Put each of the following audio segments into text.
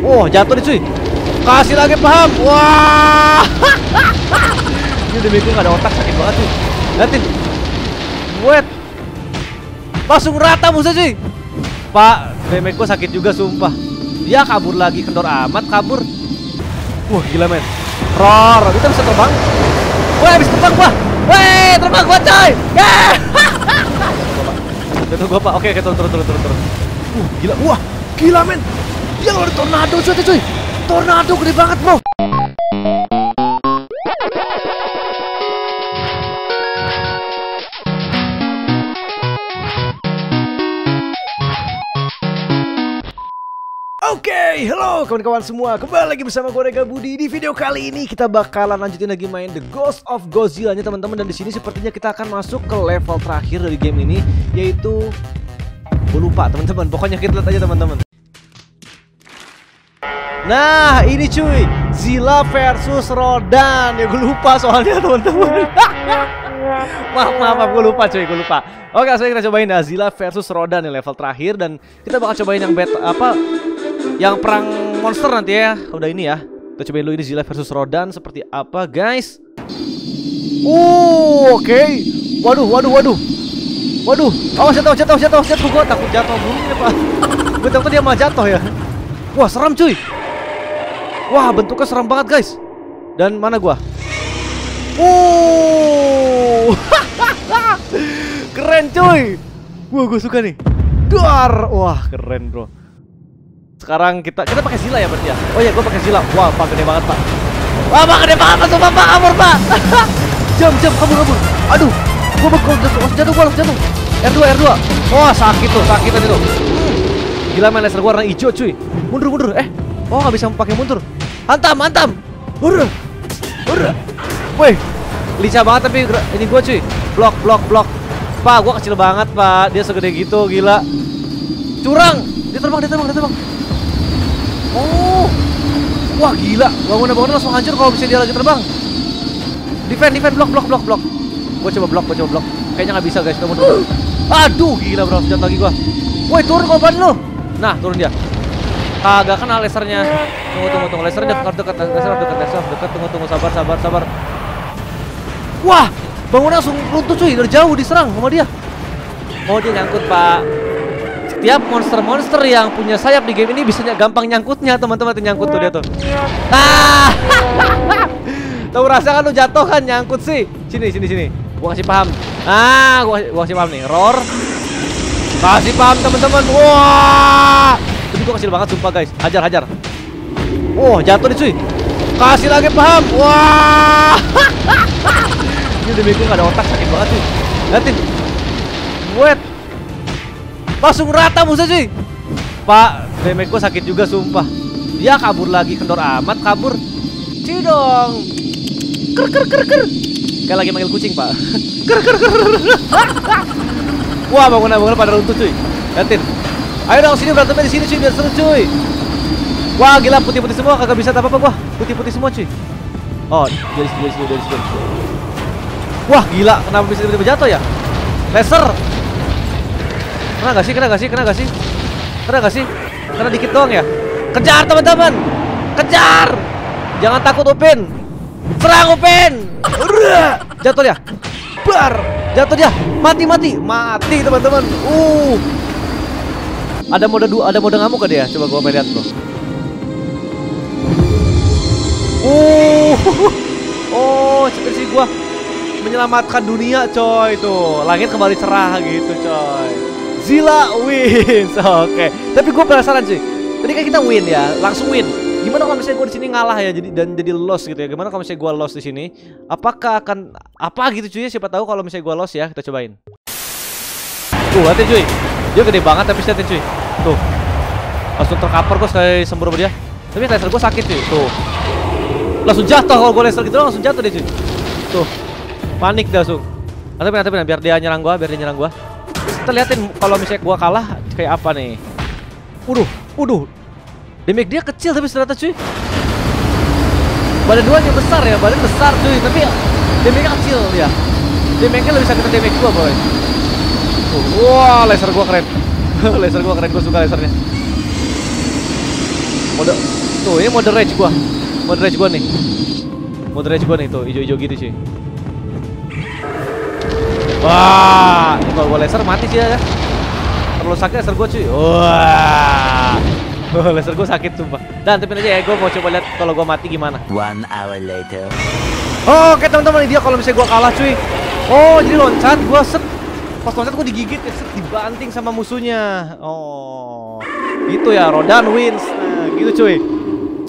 Oh, jatuh nih cuy. Kasih lagi paham. Wah. Ini demi gue gak ada otak, sakit banget cuy. Liatin. Wet. Langsung rata musuh cuy. Pak, memek gue sakit juga sumpah. Dia kabur lagi, kendor amat kabur. Wah, gila men. Ror, kita bisa terbang. Wah, habis terbang gua. Weh, terbang gua coy. Yeah. Jatuh gua, Pak. Oke, oke, turun. Gila. Wah, gila men. Dia lari tornado cuy. Tornado gede banget, bro. Oke, halo kawan-kawan semua. Kembali lagi bersama gue Rega Budi. Di video kali ini kita bakalan lanjutin lagi main The Ghost of Godzilla nya teman-teman, dan di sini sepertinya kita akan masuk ke level terakhir dari game ini, yaitu gue lupa teman-teman. Pokoknya kita lihat aja teman-teman. Nah, ini cuy, Zilla versus Rodan. Ya gue lupa soalnya teman-teman. Maaf, gue lupa. Oke, langsung kita cobain Zilla versus Rodan yang level terakhir, dan kita bakal cobain yang beta apa? Yang perang monster nanti ya. Udah ini ya. Kita cobain dulu ini Zilla versus Rodan seperti apa, guys. Oke. Waduh. Awas jatuh. Gue takut jatuh bumi ya, Pak. Gue takut dia malah jatuh ya. Wah, serem cuy. Wah, bentuknya serem banget, guys. Dan mana gua? Keren cuy. Wah, gue suka nih. Duar. Wah, keren, bro. Sekarang kita pakai Zilla ya berarti ya. Oh iya, gue pakai Zilla. Wah, Pak, gede banget, Pak. Wah, Pak, gede banget, sumpah, Pak, kabur, Pak. Jam, kabur. Aduh, gue bakal jatuh. R2. Wah, sakit aja tuh. Gila, main laser gue warna hijau, cuy. Mundur. Oh, nggak bisa pakai mundur. Hantam. Hurra. Woi, licah banget tapi ini gue cuy. Blok. Pak, gue kecil banget, Pak. Dia segede gitu, gila. Curang. Dia terbang. Oh, wah gila, bangunan langsung hancur kalau bisa dia lagi terbang. Defend, blok. Gue coba blok. Kayaknya nggak bisa, guys, kita mundur. Aduh, gila bro, jatuh lagi gue. Woi, turun korban lo. Nah, turun dia. Kagak kena lasernya. Tunggu, lasernya dekat, tunggu, sabar. Wah, bangunan langsung runtuh cuy, dari jauh diserang sama dia. Oh, dia nyangkut, Pak. Tiap monster-monster yang punya sayap di game ini bisa gampang nyangkutnya teman-teman. Nyangkut tuh dia tuh. Ah, tahu rasa kan lu jatuh kan nyangkut sih. Sini. Gua kasih paham. Ah, gua kasih paham nih. Roar. Kasih paham teman-teman. Wah. Tapi gua kecil banget sumpah guys. Hajar. Oh, jatuh nih cuy. Kasih lagi paham. Wah. Ini demi gue gak ada otak, sakit banget cuy. Liatin. Wait. Langsung rata musuh cuy. Pak, memek gue sakit juga sumpah. Dia kabur lagi, kendor amat kabur. Cuy dong. Ker. Kayak lagi manggil kucing, Pak. Ker. Wah, bangunan pada runtuh cuy. Liatin. Ayo dong sini, berantemnya di sini cuy, biar seru cuy. Wah, gila putih-putih semua, kagak bisa apa-apa gua. Putih-putih semua cuy. Oh, jadi. Wah, gila, kenapa bisa tiba-tiba jatuh ya? Laser. Kena gak sih? Kena dikit doang ya? Kejar teman-teman! Kejar! Jangan takut Upin! Serang Upin! Jatuh dia! Bar! Jatuh dia! Mati teman-teman! Ada mode ngamuk ke dia? Coba gua lihat bro. Oh, seperti gua menyelamatkan dunia coy tuh. Langit kembali cerah gitu coy. Zilla wins, oke. Tapi gue penasaran sih. Tadi kan kita win ya, langsung win. Gimana kalau misalnya gue di sini ngalah ya, jadi loss gitu ya? Gimana kalau misalnya gue loss di sini? Apakah akan apa gitu cuy? Siapa tahu kalau misalnya gue loss ya, kita cobain. Tuh, liatin cuy. Dia gede banget tapi liatin cuy. Tuh, langsung terkapar gue sekali sembur sama dia. Tapi laser gue sakit cuy. Tuh, langsung jatuh kalau gue laser gitu, langsung jatuh deh cuy. Tuh, panik dah langsung. Nanti biar dia nyerang gue, Kita liatin kalau misalnya gua kalah kayak apa nih. Waduh. Damage dia kecil tapi ternyata cuy. Badan duanya besar ya, cuy, tapi damage-nya kecil dia. Damage-nya lebih sakit dari damage gua, boy. Wah, laser gua keren. Gua suka lasernya. Mode, tuh ini mode rage gua. Mode rage gua nih. Mode rage gua nih tuh, ijo-ijo gitu sih. Wah, ini kalau gua laser mati sih ya. Terlalu sakit laser gua cuy. Wah. Laser gua sakit sumpah. Dan temen aja ya, gua mau coba lihat kalau gua mati gimana. 1 hour later. Oh, oke teman-teman, dia kalau misalnya gua kalah cuy. Oh, jadi loncat gua set. Pas loncat gua digigit ya, set dibanting sama musuhnya. Oh. Itu ya Rodan wins. Nah, gitu cuy.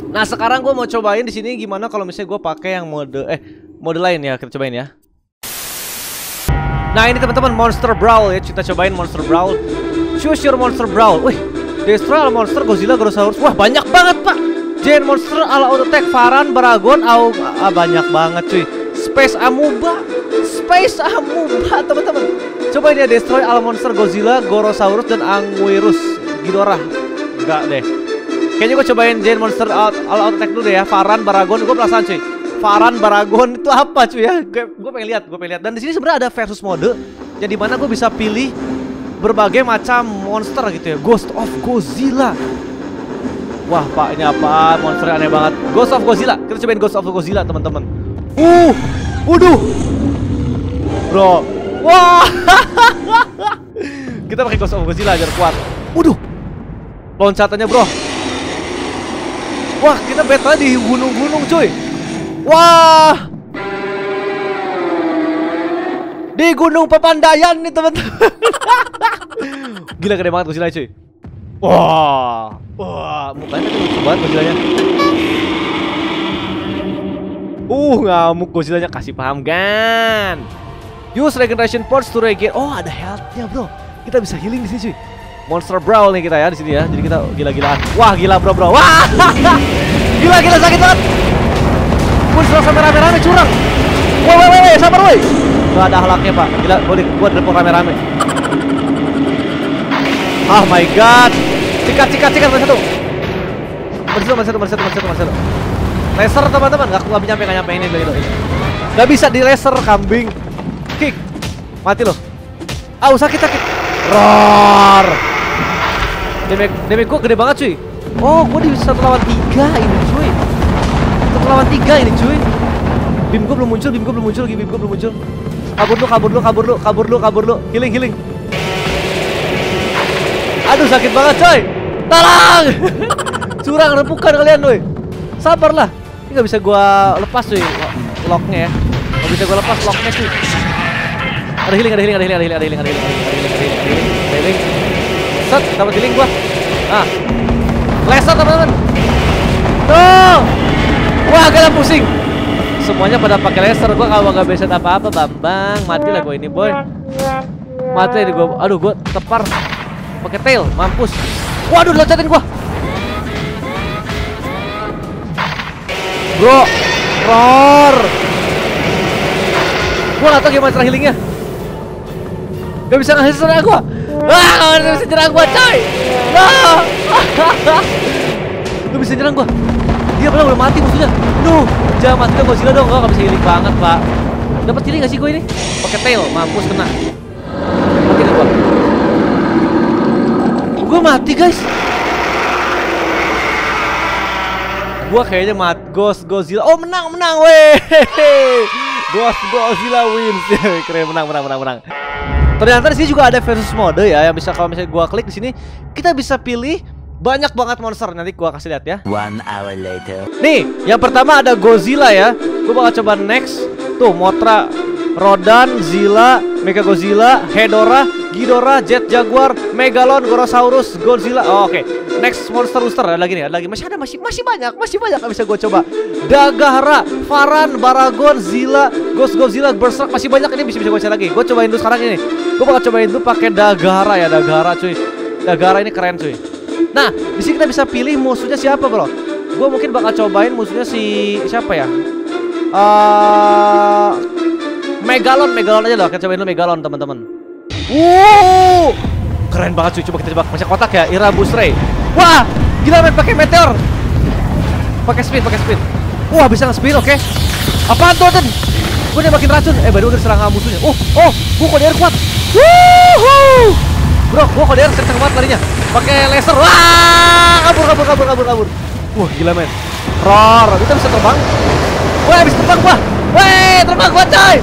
Nah, sekarang gua mau cobain di sini gimana kalau misalnya gua pakai yang mode lain ya, kita cobain ya. Nah ini teman-teman Monster Brawl ya, kita cobain Monster Brawl. Choose your Monster Brawl. Wih, Destroy All Monster, Godzilla, Gorosaurus. Wah banyak banget pak. Giant Monster ala Auto Attack, Varan, Baragon, banyak banget cuy. Space Amuba, Space Amuba teman-teman. Coba ini ya, Destroy All Monster, Godzilla, Gorosaurus dan Anguirus. Ghidorah, enggak deh. Kayaknya gue cobain Giant Monster ala Auto Attack dulu deh ya. Varan, Baragon, gue penasaran cuy. Varan, Baragon itu apa cuy ya? Gue pengen lihat, gue pengen lihat. Dan di sini sebenarnya ada versus mode, jadi mana gue bisa pilih berbagai macam monster gitu ya. Ghost of Godzilla. Wah pak ini apa? Monsternya aneh banget. Ghost of Godzilla. Kita cobain Ghost of Godzilla teman-teman. Waduh, bro. Wah, kita pakai Ghost of Godzilla agar kuat. Waduh, loncatannya bro. Wah kita battle di gunung-gunung cuy. Wah, di Gunung Papandayan nih teman-teman. Gila gede banget Godzilla cuy. Wah, wah mukanya lucu banget Godzillanya. Ngamuk Godzillanya, kasih paham kan. Use regeneration pots to regenerate. Oh ada healthnya bro. Kita bisa healing di sini cuy. Monster Brawl nih kita ya di sini ya. Jadi kita gila-gilaan. Wah gila bro. Wah, gila sakit banget. Monster sampai rame-rame curang. Woi, sabar woi. Gak ada halaknya pak. Gila, gue drepon rame-rame. Oh my god. Cikat, Masih satu. Laser teman-teman, gak nyampe ini dulu. Gak bisa di laser kambing. Kick. Mati loh. Au sakit. Roar. Damage gue gede banget cuy. Oh, gue di 1-3 ini cuy. 1-3 ini cuy. Bim gue belum muncul. Kabur lu. Healing. Aduh sakit banget coy. Tolong. Curang rempukan kalian coy. Sabarlah. Ini gak bisa gua lepas cuy locknya ya. Gak bisa gua lepas locknya cuy. Ada healing. Set, dapat healing gua. Ah. Laser teman-teman. Tuh. Wah, kalian pusing. Semuanya pada pakai laser. Gua kalau nggak bisa apa-apa, Bambang. Mati lah gua ini, boy. Mati lah gua. Aduh, gua tepar pakai tail, mampus. Waduh, loncatin gua. Bro, roar. Gua nggak tahu gimana cara healingnya. Gak bisa ngasih serang gua. Wah, gak bisa nyerang gua, coy. No. Gak bisa nyerang gua. Dia belum mati musuhnya. Duh, jangan mati Godzilla dong. Gak bisa healing banget, Pak. Dapat healing gak sih gue ini? Pakai tail, mampus kena. Mati nih gua. Gue mati, guys. Gua kayaknya mati Godzilla. Oh, menang, weh. Godzilla wins. Keren, menang. Ternyata di sini juga ada versus mode ya yang bisa kalau misalnya gua klik di sini, kita bisa pilih banyak banget monster, nanti gua kasih lihat ya. 1 hour later. Nih, yang pertama ada Godzilla ya. Gua bakal coba next. Tuh, Mothra, Rodan, Zilla, Mega Godzilla, Hedora, Ghidorah, Jet Jaguar, Megalon, Gorosaurus, Godzilla. Oh, oke. Next monster ada lagi. Masih banyak yang bisa gua coba. Dagahra, Varan, Baragon, Zilla, Ghost Godzilla, Berserk, masih banyak ini bisa gua cari lagi. Gua cobain dulu sekarang ini. Gua bakal cobain dulu pakai Dagahra ya, Dagahra cuy. Dagahra ini keren cuy. Nah, di sini kita bisa pilih musuhnya siapa, bro. Gue mungkin bakal cobain musuhnya siapa ya? Megalon aja dong. Kita cobain dulu Megalon, teman-teman. Keren banget cuy. Coba kita coba masih kotak ya, Ira Busrey. Wah, gila main pakai meteor. Pakai speed. Wah, bisa nge-speed, oke. Apaan tuh, Den? Gue nembakin racun. Baru udah diserang sama musuhnya. Gue kode air kuat. Bro, gue kode air kenceng banget larinya. Pakai laser. Wah, kabur. Wah gila men. Roar, kita bisa terbang. Wah habis terbang gua. Weh terbang gua coy.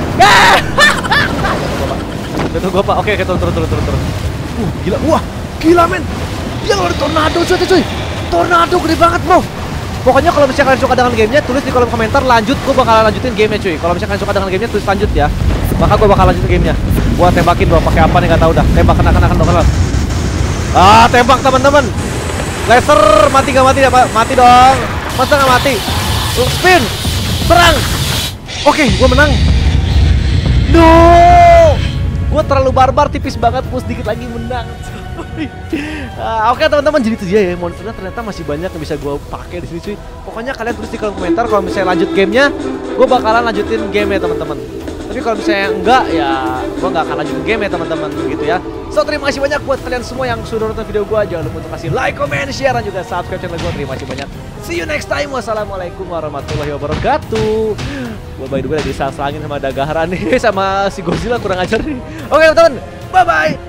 Jatuh gua pak. Oke oke turun. Gila, wah gila men. Dia ngeluarin tornado cuy. Tornado gede banget bro. Pokoknya kalau misalnya kalian suka dengan gamenya, tulis di kolom komentar lanjut, gue bakal lanjutin gamenya cuy. Kalau misalnya kalian suka dengan gamenya, tulis lanjut ya. Maka gue bakal lanjutin gamenya. Gue tembakin bro, pakai apa nih gak tau dah. Tembak kena. Ah tembak teman-teman. Laser mati gak mati ya pak? Mati dong. Masa gak mati? Spin, serang. Oke, gue menang. No, gue terlalu barbar, tipis banget. Gue sedikit lagi menang. Oke teman-teman, jadi itu dia ya monsternya, ternyata masih banyak yang bisa gue pakai di sini cuy. Pokoknya kalian tulis di kolom komentar kalau misalnya lanjut gamenya, gue bakalan lanjutin game ya teman-teman. Tapi kalau misalnya enggak ya gue nggak akan lanjutin game ya teman-teman gitu ya. So terima kasih banyak buat kalian semua yang sudah nonton video gue. Jangan lupa untuk kasih like, comment, share dan juga subscribe channel gue. Terima kasih banyak. See you next time. Wassalamualaikum warahmatullahi wabarakatuh. Gue by the way lagi disalangin sama Dagahra nih sama si Godzilla kurang ajar nih. Oke teman-teman, bye bye.